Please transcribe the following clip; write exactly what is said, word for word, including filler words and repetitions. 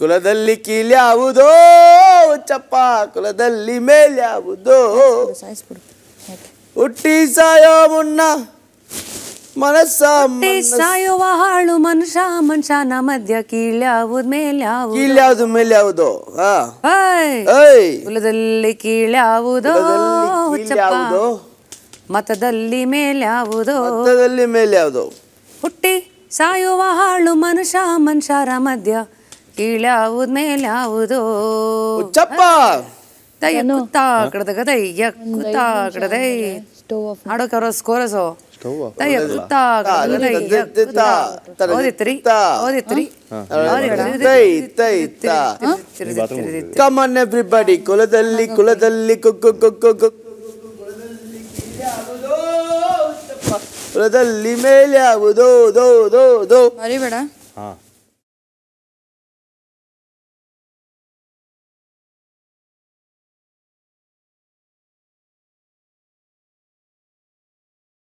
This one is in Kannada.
ಕುಲದಲ್ಲಿ ಕೀಳ್ಯಾವುದೋ ಚಪ್ಪ ಕುಲದಲ್ಲಿ ಮೇಲ್ಯಾವುದೋ ಹುಟ್ಟಿ ಸಾಯೋ ಮುನ್ನ ಮನಸ್ಸ ಸಾಯುವ ಹಾಳು ಮನುಷ್ಯ ಮನುಷ್ಯನ ಮಧ್ಯ ಕೀಳ್ಯಾವುದು ಮೇಲ್ಯಾವುದು ಕೀಳ್ಯಾವುದು ಮೇಲ್ಯಾವುದೋ ಕುಲದಲ್ಲಿ ಕೀಳ್ಯಾವುದೋ ಚಪ್ಪ ಮತದಲ್ಲಿ ಮೇಲ್ಯಾವುದೋ ಮತದಲ್ಲಿ ಮೇಲ್ಯಾವುದೋ ಹುಟ್ಟಿ ಸಾಯುವ ಹಾಳು ಮನುಷ್ಯ ಮನುಷ್ಯರ ಮಧ್ಯ ಕೀಳ್ಯಾವುದು ಮೇಲ್ಯಾವುದೋ ಚಪ್ಪ ದಯಕುತಾ ಕಡದಗ ದಯಕುತಾ ಕಡದೈ ಹಾಡೋ ಕರೋ ಸ್ಕೋರಸೋ ದಯಕುತಾ ದಯಕುತಾ ಓದಿತ್ರಿ ಓದಿತ್ರಿ ದೈ ದೈ ತಾ ಕಮ್ ಆನ್ ಎವರಿಬಡಿ ಕುಲದಲ್ಲಿ ಕುಲದಲ್ಲಿ ಕುಕ್ಕು ಕುಕ್ಕು ಕುಲದಲ್ಲಿ ಮೇಲ್ಯಾವುದೋ ದೋ ದೋ ದೋ ಅರಿ ಬೇಡ ಹಾ